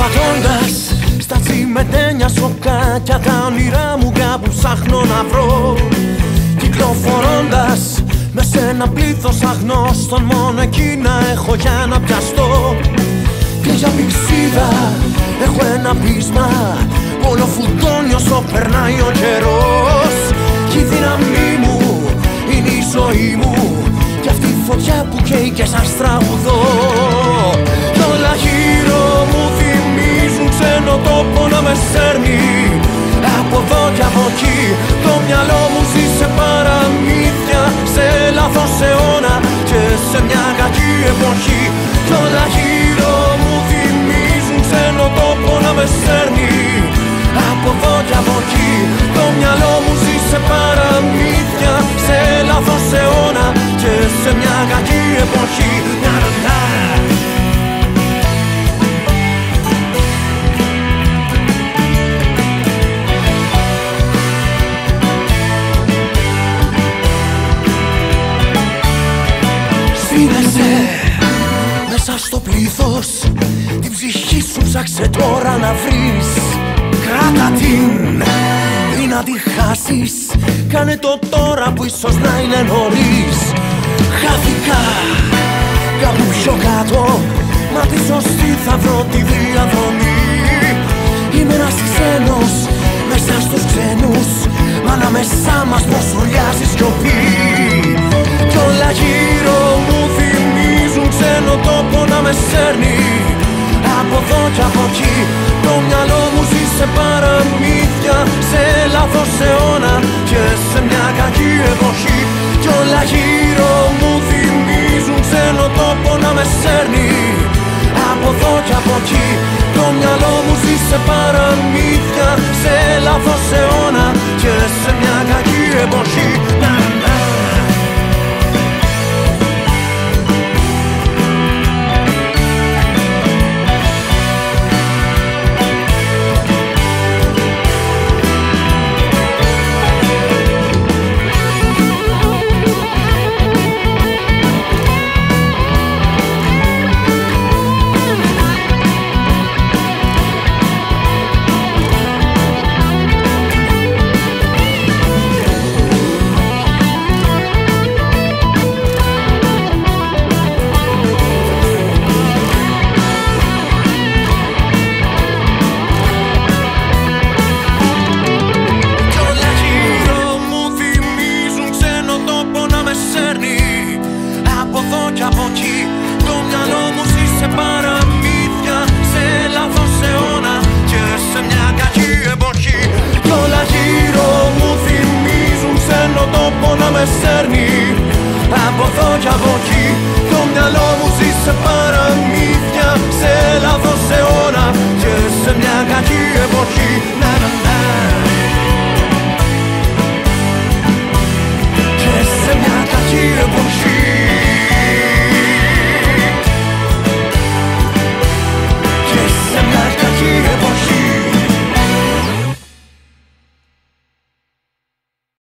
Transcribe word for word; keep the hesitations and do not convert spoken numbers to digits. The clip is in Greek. Περπατώντας στα τσιμεντένια σοκάκια, τα όνειρά μου κάπου ψάχνω να βρω. Κυκλοφορώντας με σε ένα πλήθος αγνώστων, μόνο εκείνα έχω για να πιαστώ. Και για πηξίδα έχω ένα πείσμα, όλο φουντώνει όσο περνάει ο καιρός. Κι η δύναμή μου είναι η ζωή μου, κι αυτή η φωτιά που καίει και σας τραγουδώ. Κι όλα γύρω μου θυμίζουν ξένο τόπο να με σέρνει, από εδώ κι από εκεί το μυαλό μου ζει σε παραμύθια, σε λάθος αιώνα και σε μια κακή εποχή. Κι όλα γύρω μου θυμίζουν ξένο τόπο να με σέρνει, από εδώ κι από εκεί το μυαλό μου ζει σε παραμύθια, σε λάθος αιώνα και σε μια κακή εποχή. Μέσα στο πλήθος την ψυχή σου ψάξε τώρα να βρεις. Κράτα την, πριν να τη χάσεις, κάνε το τώρα που ίσως να είναι νωρίς. Χάθηκα κάπου πιο κάτω, μα τη σωστή θα βρω τη διαδρομή. Είμαι ένας ξένος μέσα στους ξένους, μα ανάμεσά μας πως ουρλιάζει σιωπή. Κι όλα γύρω μου θυμίζουν ξένο τόπο να με σέρνει, από εδώ κι από εκεί το μυαλό μου ζει σε παραμύθια, σε λάθος αιώνα και σε μια κακή εποχή. Κι όλα γύρω μου θυμίζουν ξένο τόπο να με σέρνει, από εδώ κι από εκεί το μυαλό μου ζει σε παραμύθια,